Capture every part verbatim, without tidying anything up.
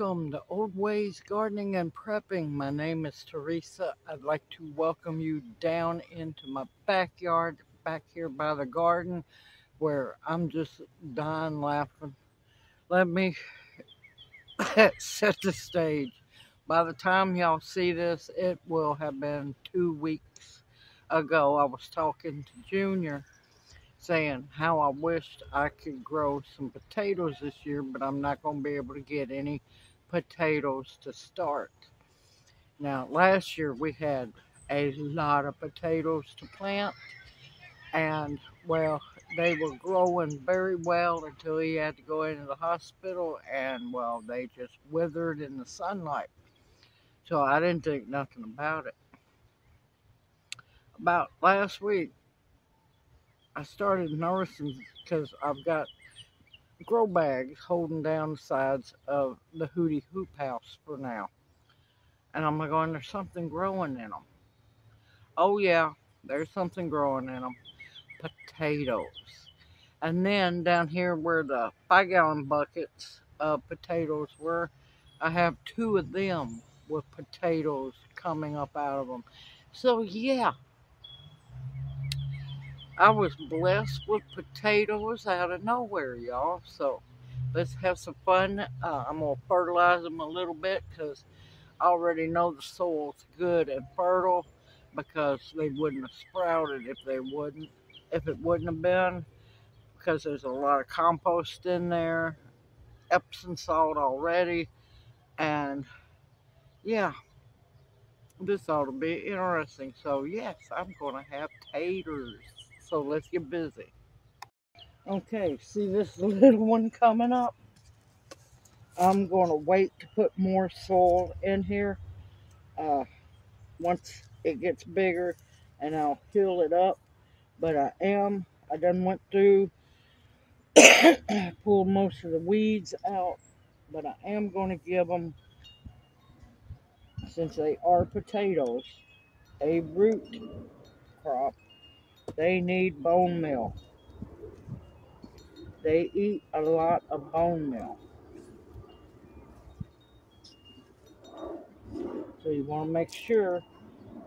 Welcome to Old Ways Gardening and Prepping. My name is Teresa. I'd like to welcome you down into my backyard, back here by the garden, where I'm just dying laughing. Let me set the stage. By the time y'all see this, it will have been two weeks ago. I was talking to Junior, saying how I wished I could grow some potatoes this year, but I'm not going to be able to get any potatoes to start. Now, last year we had a lot of potatoes to plant, and, well, they were growing very well until he had to go into the hospital, and, well, they just withered in the sunlight. So I didn't think nothing about it. About last week, I started noticing, because I've got grow bags holding down the sides of the Hootie Hoop house for now. And I'm going, there's something growing in them. Oh yeah, there's something growing in them. Potatoes. And then down here where the five gallon buckets of potatoes were, I have two of them with potatoes coming up out of them. So yeah. I was blessed with potatoes out of nowhere, y'all. So let's have some fun. Uh, I'm going to fertilize them a little bit because I already know the soil's good and fertile, because they wouldn't have sprouted if they wouldn't, if it wouldn't have been, because there's a lot of compost in there, Epsom salt already, and yeah. This ought to be interesting. So yes, I'm going to have taters. So let's get busy. Okay, see this little one coming up? I'm going to wait to put more soil in here. Uh, once it gets bigger, and I'll fill it up. But I am, I done went through, pulled most of the weeds out. But I am going to give them, since they are potatoes, a root crop. They need bone meal. They eat a lot of bone meal. So you want to make sure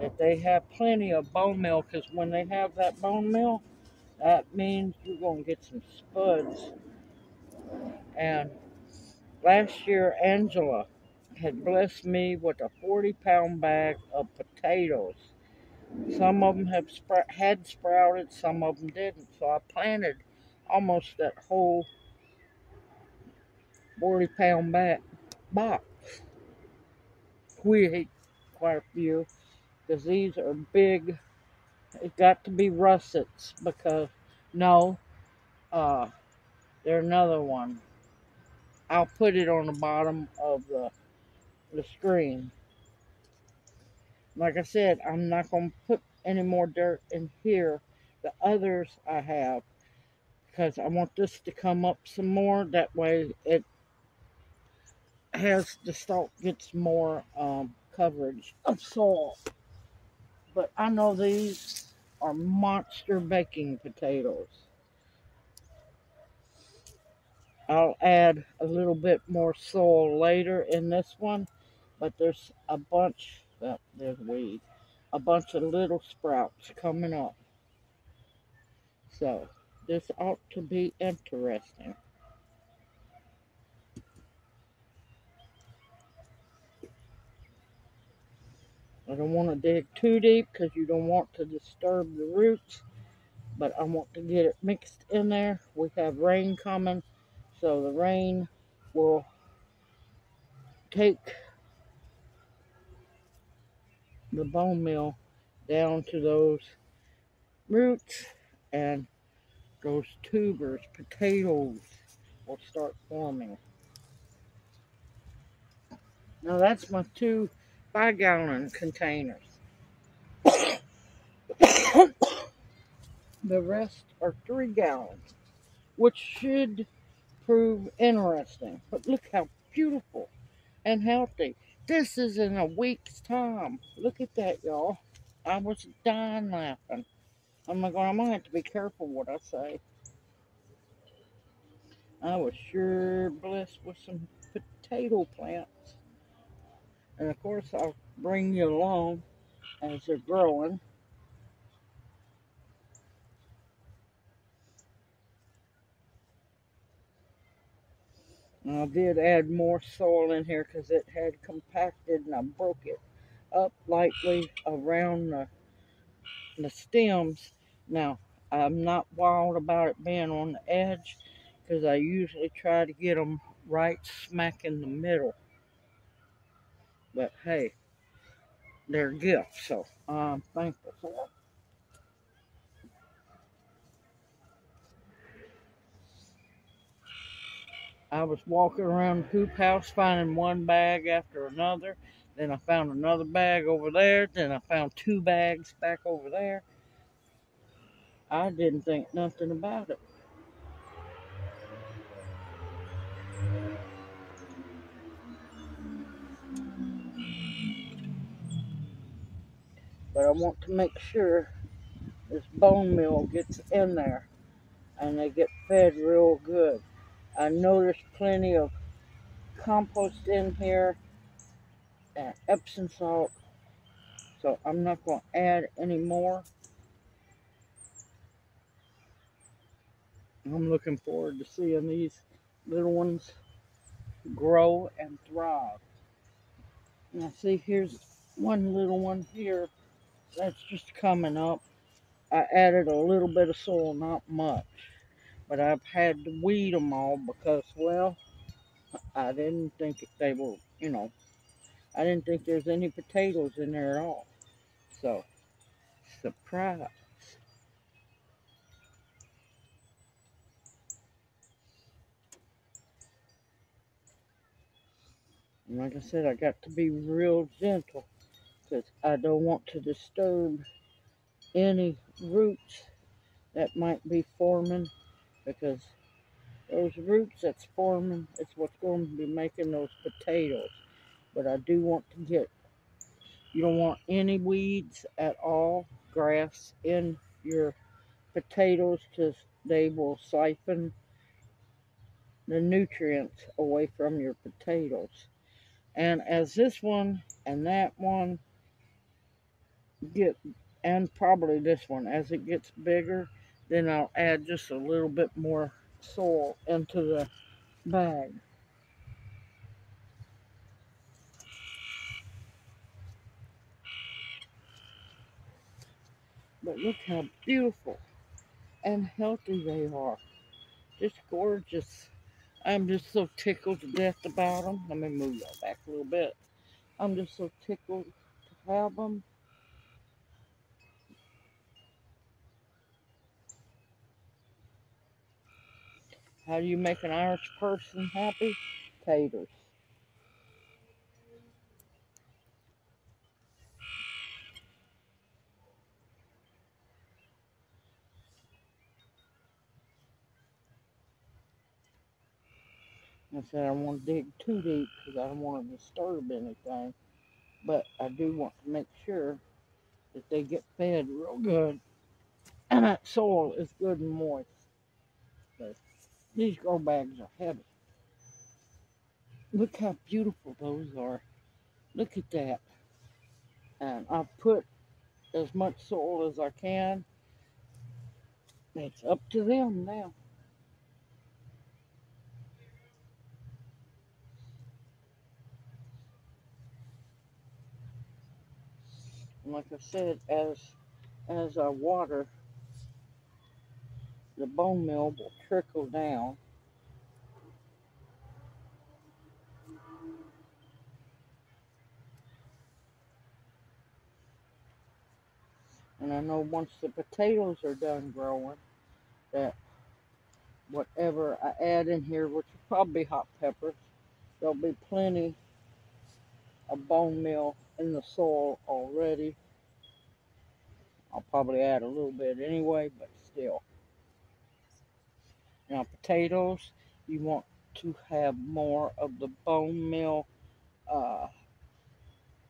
that they have plenty of bone meal, because when they have that bone meal, that means you're going to get some spuds. And last year, Angela had blessed me with a forty pound bag of potatoes. Some of them have spr had sprouted, some of them didn't. So I planted almost that whole forty pound back box. We ate quite a few, because these are big. It got to be russets, because, no, uh, they're another one. I'll put it on the bottom of the, the screen. Like I said, I'm not going to put any more dirt in here. The others I have, because I want this to come up some more. That way it has, the stalk gets more um, coverage of soil. But I know these are monster baking potatoes. I'll add a little bit more soil later in this one. But there's a bunch. Oh, there's weed. A bunch of little sprouts coming up. So, this ought to be interesting. I don't want to dig too deep, because you don't want to disturb the roots. But I want to get it mixed in there. We have rain coming, so the rain will take the bone meal down to those roots, and those tubers, potatoes, will start forming. Now that's my two five gallon containers. The rest are three gallons, which should prove interesting. But look how beautiful and healthy. This is in a week's time. Look at that, y'all. I was dying laughing. I'm going, I'm going to have to be careful what I say. I was sure blessed with some potato plants. And of course, I'll bring you along as they're growing. And I did add more soil in here because it had compacted, and I broke it up lightly around the, the stems. Now, I'm not wild about it being on the edge because I usually try to get them right smack in the middle. But hey, they're gifts, so I'm thankful for them. I was walking around the hoop house finding one bag after another. Then I found another bag over there. Then I found two bags back over there. I didn't think nothing about it. But I want to make sure this bone meal gets in there and they get fed real good. I know there's plenty of compost in here and Epsom salt, so I'm not going to add any more. I'm looking forward to seeing these little ones grow and thrive. Now see, here's one little one here that's just coming up. I added a little bit of soil, not much. But I've had to weed them all because, well, I didn't think they were, you know, I didn't think there's any potatoes in there at all. So, surprise. And like I said, I got to be real gentle because I don't want to disturb any roots that might be forming. Because those roots that's forming, it's what's going to be making those potatoes. But I do want to get, you don't want any weeds at all, grass in your potatoes, because they will siphon the nutrients away from your potatoes. And as this one and that one get, and probably this one, as it gets bigger, then I'll add just a little bit more soil into the bag. But look how beautiful and healthy they are. Just gorgeous. I'm just so tickled to death about them. Let me move y'all back a little bit. I'm just so tickled to have them. How do you make an Irish person happy? Taters. I said I don't want to dig too deep because I don't want to disturb anything. But I do want to make sure that they get fed real good. And that soil is good and moist. So, these grow bags are heavy. Look how beautiful those are. Look at that. And I put as much soil as I can. It's up to them now. And like I said, as as I water, the bone meal will trickle down. And I know once the potatoes are done growing, that whatever I add in here, which will probably be hot peppers, there'll be plenty of bone meal in the soil already. I'll probably add a little bit anyway, but still. Now, potatoes, you want to have more of the bone meal, uh,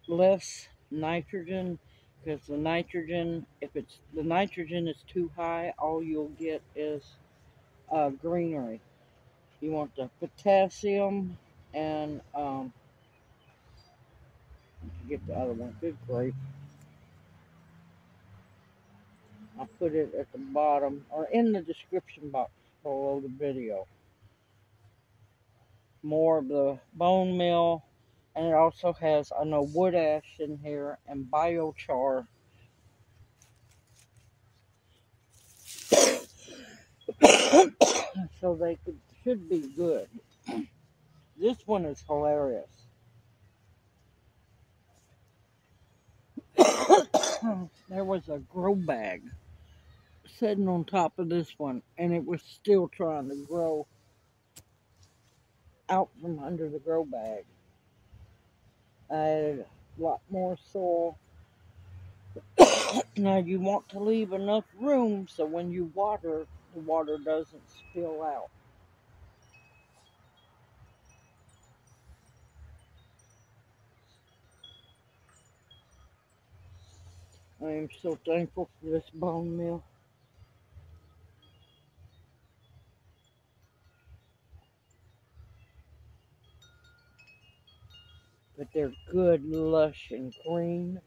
less nitrogen, because the nitrogen, if it's the nitrogen is too high, all you'll get is uh, greenery. You want the potassium And um, get the other one. Good grief. I'll put it at the bottom or in the description box below the video. More of the bone meal, and it also has, I know, wood ash in here and biochar. So they could, should be good. This one is hilarious. There was a grow bag sitting on top of this one, and it was still trying to grow out from under the grow bag. I added a lot more soil. Now you want to leave enough room so when you water, the water doesn't spill out. I am so thankful for this bone meal. But they're good, lush, and green.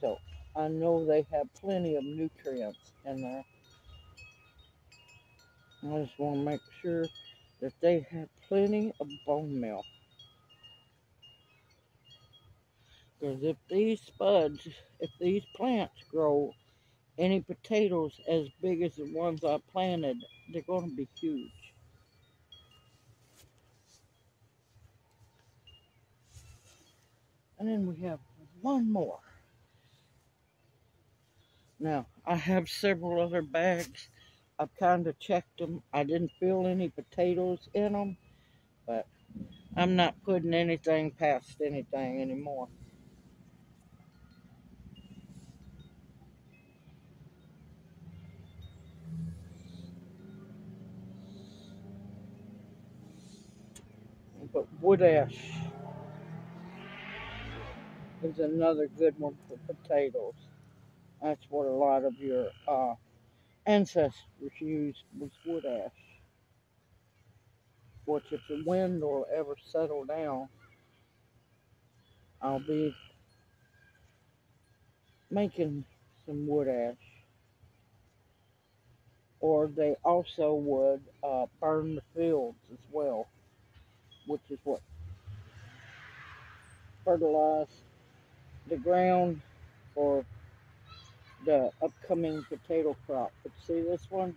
So I know they have plenty of nutrients in there. I just want to make sure that they have plenty of bone meal. Because if these spuds, if these plants grow any potatoes as big as the ones I planted, they're going to be huge. And then we have one more. Now, I have several other bags. I've kind of checked them. I didn't feel any potatoes in them, but I'm not putting anything past anything anymore. But wood ash is another good one for potatoes. That's what a lot of your uh, ancestors used, was wood ash. Which, if the wind will ever settle down, I'll be making some wood ash. Or they also would uh, burn the fields as well, which is what fertilized the ground for the upcoming potato crop. But see this one?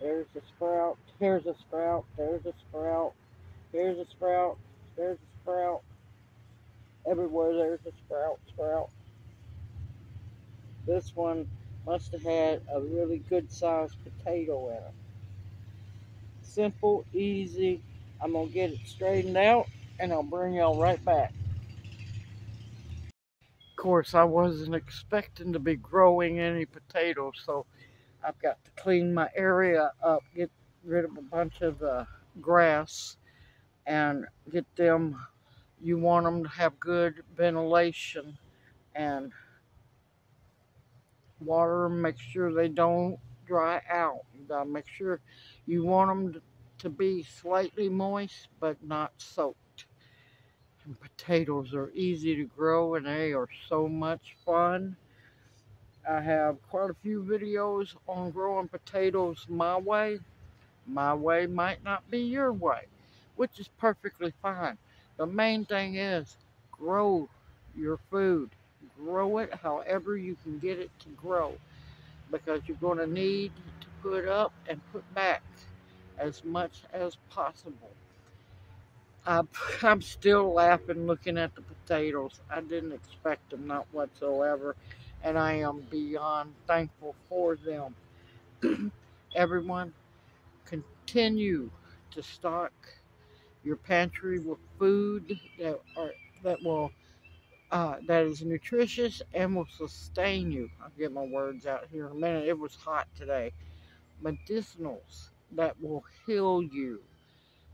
There's a sprout, here's a sprout, there's a sprout, here's a sprout, there's a sprout. Everywhere there's a sprout, sprout. This one must have had a really good sized potato in it. Simple, easy. I'm going to get it straightened out, and I'll bring y'all right back. Of course, I wasn't expecting to be growing any potatoes, so I've got to clean my area up, get rid of a bunch of the grass, and get them, you want them to have good ventilation, and water them, make sure they don't dry out. You got to make sure you want them to to be slightly moist but not soaked. And potatoes are easy to grow, and they are so much fun. I have quite a few videos on growing potatoes my way. My way might not be your way, which is perfectly fine. The main thing is grow your food. Grow it however you can get it to grow, because you're going to need to put up and put back as much as possible. I, I'm still laughing looking at the potatoes. I didn't expect them, not whatsoever, and I am beyond thankful for them. Everyone, continue to stock your pantry with food that are that will uh, that is nutritious and will sustain you. I'll get my words out here in a minute. It was hot today. Medicinals that will heal you,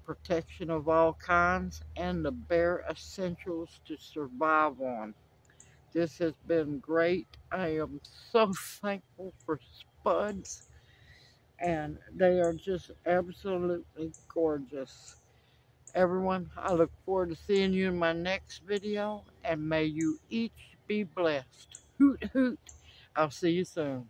protection of all kinds, and the bare essentials to survive on. This has been great. I am so thankful for spuds, and they are just absolutely gorgeous. Everyone, I look forward to seeing you in my next video, and may you each be blessed. Hoot, hoot. I'll see you soon.